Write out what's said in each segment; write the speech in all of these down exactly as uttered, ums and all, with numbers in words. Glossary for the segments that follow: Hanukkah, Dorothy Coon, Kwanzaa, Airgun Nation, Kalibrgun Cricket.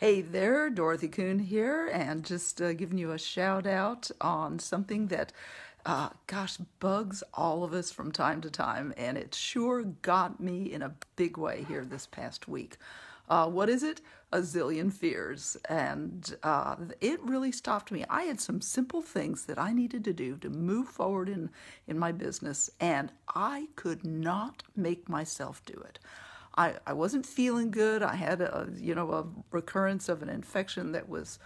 Hey there, Dorothy Coon here, and just uh, giving you a shout out on something that, uh, gosh, bugs all of us from time to time, and it sure got me in a big way here this past week. Uh, what is it? A zillion fears, and uh, it really stopped me. I had some simple things that I needed to do to move forward in, in my business, and I could not make myself do it. I, I wasn't feeling good. I had a, you know, a recurrence of an infection that was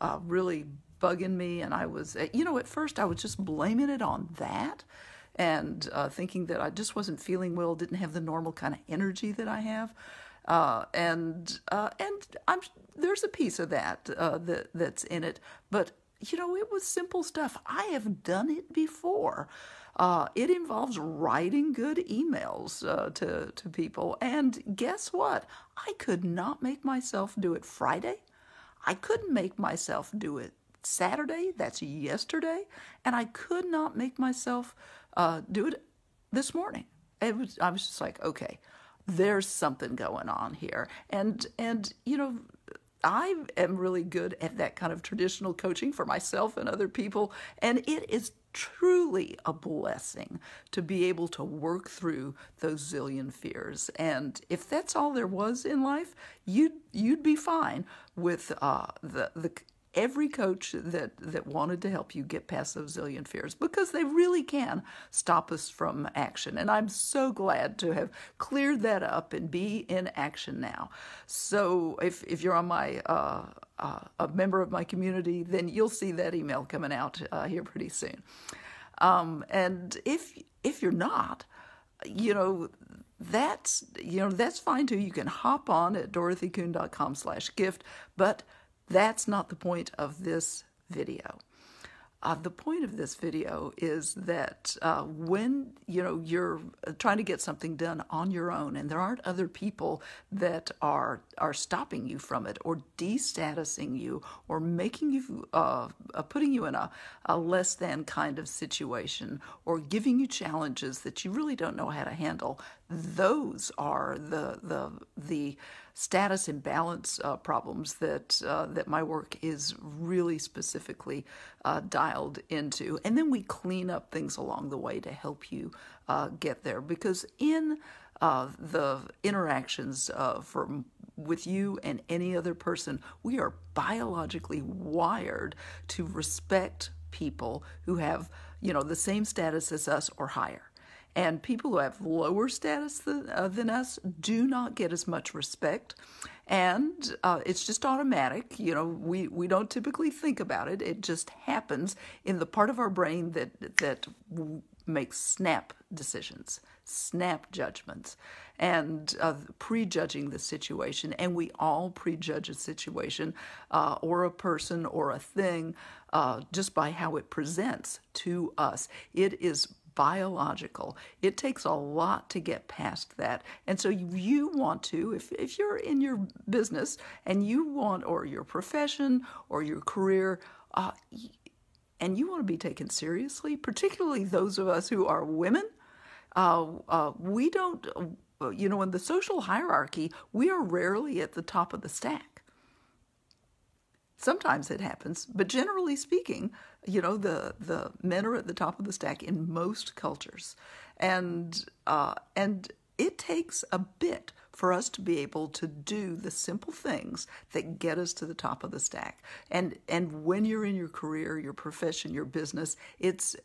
uh, really bugging me. And I was, you know, at first I was just blaming it on that and uh, thinking that I just wasn't feeling well, didn't have the normal kind of energy that I have. Uh, and uh, and I'm, there's a piece of that, uh, that that's in it. But, you know, it was simple stuff. I have done it before. Uh, it involves writing good emails uh, to, to people. And guess what? I could not make myself do it Friday. I couldn't make myself do it Saturday. That's yesterday. And I could not make myself uh, do it this morning. It was, I was just like, okay, there's something going on here. And, and you know, I am really good at that kind of traditional coaching for myself and other people. And it is truly a blessing to be able to work through those zillion fears. And if that's all there was in life, you'd, you'd be fine with uh, the, the, every coach that, that wanted to help you get past those zillion fears, because they really can stop us from action. And I'm so glad to have cleared that up and be in action now. So if, if you're on my, uh, uh, a member of my community, then you'll see that email coming out uh, here pretty soon. Um, and if, if you're not, you know, that's, you know, that's fine too. You can hop on at dorothy coon dot com slash gift, but that's not the point of this video. Uh, the point of this video is that uh, when you know you're trying to get something done on your own, and there aren't other people that are are stopping you from it, or de-statusing you, or making you uh, putting you in a, a less than kind of situation, or giving you challenges that you really don't know how to handle. Those are the the the status imbalance uh, problems that uh, that my work is really specifically uh, dialed into, and then we clean up things along the way to help you uh, get there. Because in uh, the interactions uh, for with you and any other person, we are biologically wired to respect people who have you know the same status as us or higher. And people who have lower status than, uh, than us do not get as much respect. And uh, it's just automatic. You know, we, we don't typically think about it. It just happens in the part of our brain that, that makes snap decisions, snap judgments, and uh, prejudging the situation. And we all prejudge a situation uh, or a person or a thing uh, just by how it presents to us. It is biological. It takes a lot to get past that. And so you, you want to, if, if you're in your business and you want, or your profession or your career, uh, and you want to be taken seriously, particularly those of us who are women, uh, uh, we don't, you know, in the social hierarchy, we are rarely at the top of the stack. Sometimes it happens, but generally speaking, you know, the, the men are at the top of the stack in most cultures. And, uh, and it takes a bit for us to be able to do the simple things that get us to the top of the stack. And, and when you're in your career, your profession, your business, it's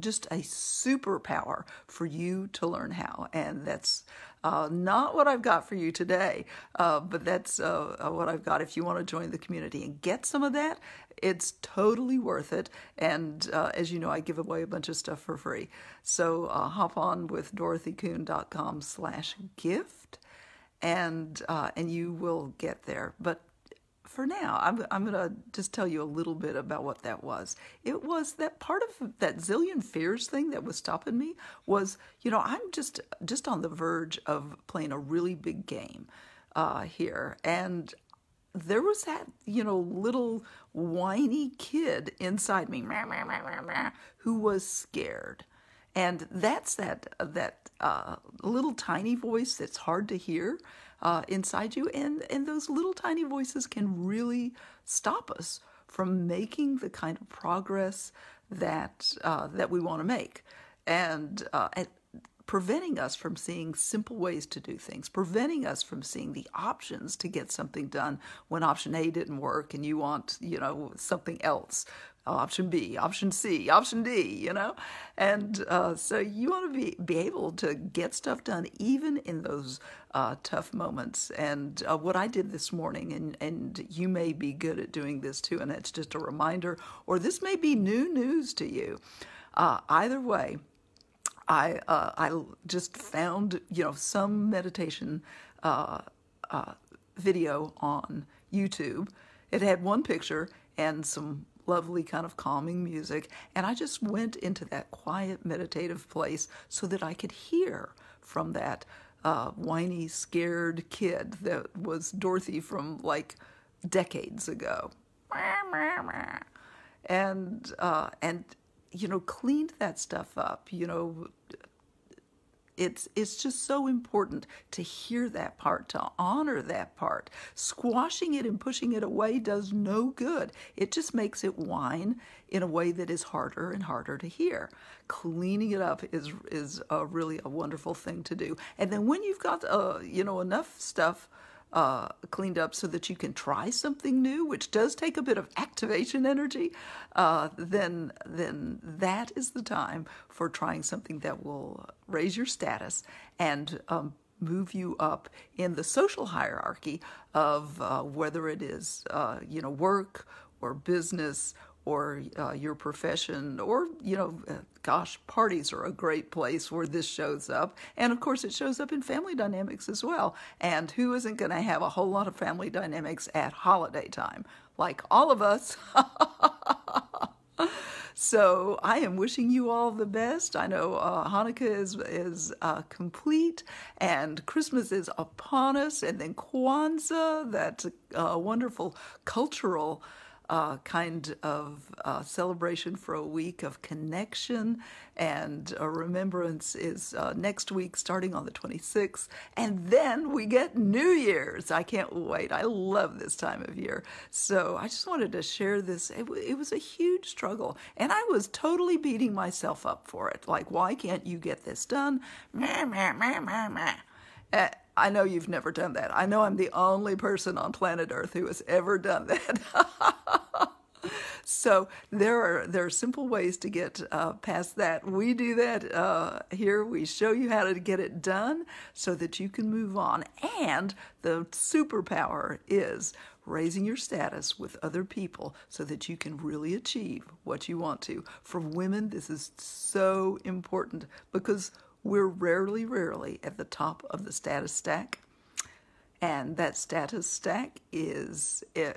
just a superpower for you to learn how. And that's uh, not what I've got for you today, uh, but that's uh, what I've got if you want to join the community and get some of that. It's totally worth it. And uh, as you know, I give away a bunch of stuff for free. So uh, hop on with dorothy coon dot com slash gift. And uh, and you will get there. But for now, I'm, I'm going to just tell you a little bit about what that was. It was that part of that zillion fears thing that was stopping me was, you know, I'm just, just on the verge of playing a really big game uh, here. And there was that, you know, little whiny kid inside me who was scared. And that's that, that uh, little tiny voice that's hard to hear uh, inside you. And, and those little tiny voices can really stop us from making the kind of progress that uh, that we want to make, and uh, at preventing us from seeing simple ways to do things, preventing us from seeing the options to get something done when option A didn't work and you want, you know, something else, uh, option B, option C, option D, you know? And uh, so you want to be, be able to get stuff done even in those uh, tough moments. And uh, what I did this morning, and, and you may be good at doing this too, and it's just a reminder, or this may be new news to you. Uh, either way, I uh, I just found, you know, some meditation uh, uh, video on YouTube. It had one picture and some lovely kind of calming music, and I just went into that quiet meditative place so that I could hear from that uh, whiny, scared kid that was Dorothy from like decades ago, and uh, and. you know, cleaned that stuff up. You know, it's it's just so important to hear that part, to honor that part. Squashing it and pushing it away does no good. It just makes it whine in a way that is harder and harder to hear. Cleaning it up is is a really a wonderful thing to do. And then when you've got uh, you know, enough stuff Uh, cleaned up so that you can try something new, which does take a bit of activation energy, uh, then then that is the time for trying something that will raise your status and um, move you up in the social hierarchy of uh, whether it is uh, you know, work or business or uh, your profession, or, you know, uh, gosh, parties are a great place where this shows up. And of course, it shows up in family dynamics as well. And who isn't going to have a whole lot of family dynamics at holiday time? Like all of us. So I am wishing you all the best. I know uh, Hanukkah is, is uh, complete, and Christmas is upon us. And then Kwanzaa, that uh, wonderful cultural Uh, kind of uh, celebration for a week of connection, and uh, remembrance is uh, next week, starting on the twenty-sixth, and then we get New Year's. I can't wait. I love this time of year. So I just wanted to share this. It, it was a huge struggle, and I was totally beating myself up for it. Like, why can't you get this done? Meh, meh, meh, meh, meh. Uh, I know you've never done that. I know I'm the only person on planet Earth who has ever done that. So there are there are simple ways to get uh, past that. We do that uh, here. We show you how to get it done so that you can move on. And the superpower is raising your status with other people so that you can really achieve what you want to. For women, this is so important because we're rarely, rarely at the top of the status stack. And that status stack is it,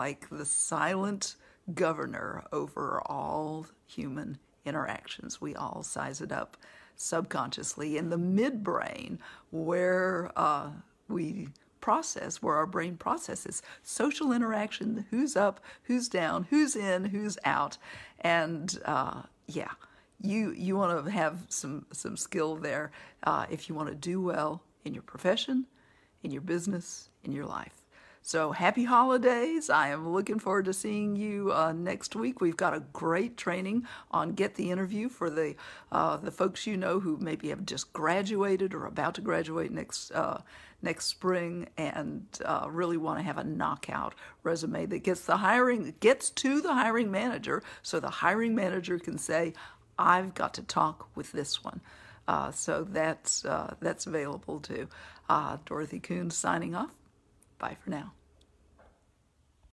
like the silent governor over all human interactions. We all size it up subconsciously in the midbrain, where uh, we process, where our brain processes social interaction, who's up, who's down, who's in, who's out. And uh, yeah. You you want to have some, some skill there uh, if you want to do well in your profession, in your business, in your life. So happy holidays. I am looking forward to seeing you uh, next week. We've got a great training on Get the Interview for the uh, the folks you know who maybe have just graduated or about to graduate next uh, next spring, and uh, really want to have a knockout resume that gets the hiring gets to the hiring manager, so the hiring manager can say, I've got to talk with this one. Uh, so that's, uh, that's available too. Uh, Dorothy Coon signing off. Bye for now.